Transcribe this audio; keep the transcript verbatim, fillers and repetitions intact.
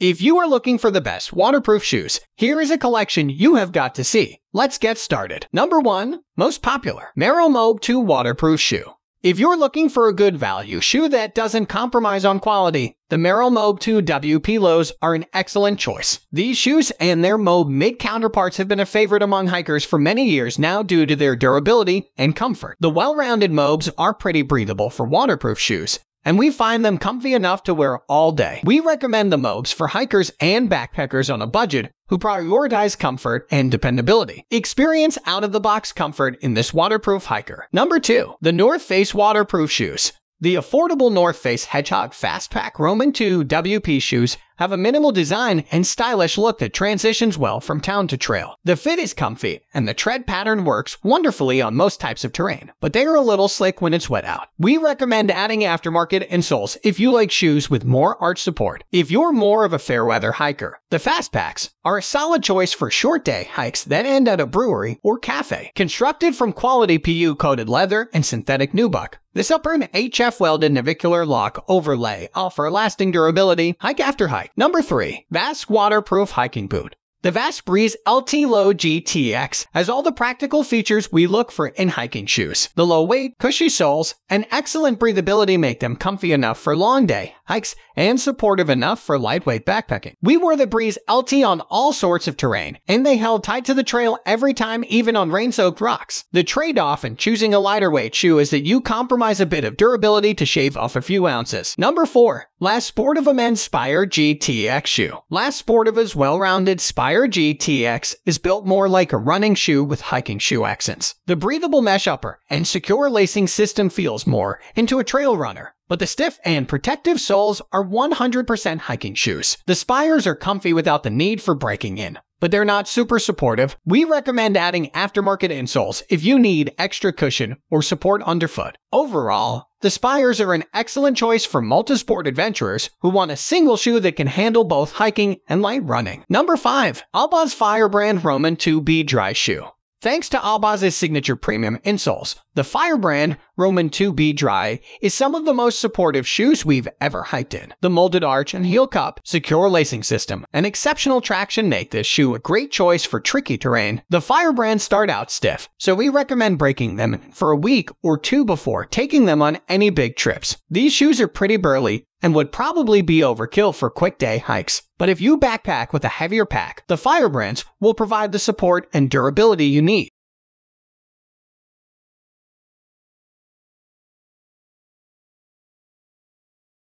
If you are looking for the best waterproof shoes, here is a collection you have got to see. Let's get started. Number one. Most popular. Merrell Moab two waterproof shoe. If you're looking for a good value shoe that doesn't compromise on quality, the Merrell Moab two W P Lows are an excellent choice. These shoes and their Moab mid counterparts have been a favorite among hikers for many years now due to their durability and comfort. The well-rounded Moabs are pretty breathable for waterproof shoes, and we find them comfy enough to wear all day. We recommend the Moabs for hikers and backpackers on a budget who prioritize comfort and dependability. Experience out-of-the-box comfort in this waterproof hiker. Number two. The North Face waterproof shoes. The affordable North Face Hedgehog Fastpack Roman two W P shoes have a minimal design and stylish look that transitions well from town to trail. The fit is comfy, and the tread pattern works wonderfully on most types of terrain, but they are a little slick when it's wet out. We recommend adding aftermarket and soles if you like shoes with more arch support. If you're more of a fair-weather hiker, the Fastpacks are a solid choice for short-day hikes that end at a brewery or cafe. Constructed from quality P U-coated leather and synthetic nubuck, this upper and H F-welded navicular lock overlay offer lasting durability hike after hike. Number three. Vasque waterproof hiking boot. The Vasque Breeze L T Low G T X has all the practical features we look for in hiking shoes. The low weight, cushy soles, and excellent breathability make them comfy enough for long day hikes and supportive enough for lightweight backpacking. We wore the Breeze L T on all sorts of terrain, and they held tight to the trail every time, even on rain-soaked rocks. The trade-off in choosing a lighter weight shoe is that you compromise a bit of durability to shave off a few ounces. Number four. La Sportiva Spire G T X shoe. La Sportiva's well-rounded Spire G T X is built more like a running shoe with hiking shoe accents. The breathable mesh upper and secure lacing system feels more into a trail runner, but the stiff and protective soles are one hundred percent hiking shoes. The Spires are comfy without the need for breaking in, but they're not super supportive. We recommend adding aftermarket insoles if you need extra cushion or support underfoot. Overall, the Spires are an excellent choice for multi-sport adventurers who want a single shoe that can handle both hiking and light running. Number five. Oboz Firebrand Roman two B-Dry shoe. Thanks to Oboz's signature premium insoles, the Firebrand Roman two B-Dry is some of the most supportive shoes we've ever hiked in. The molded arch and heel cup, secure lacing system, and exceptional traction make this shoe a great choice for tricky terrain. The Firebrand start out stiff, so we recommend breaking them for a week or two before taking them on any big trips. These shoes are pretty burly and would probably be overkill for quick-day hikes. But if you backpack with a heavier pack, the Firebrands will provide the support and durability you need.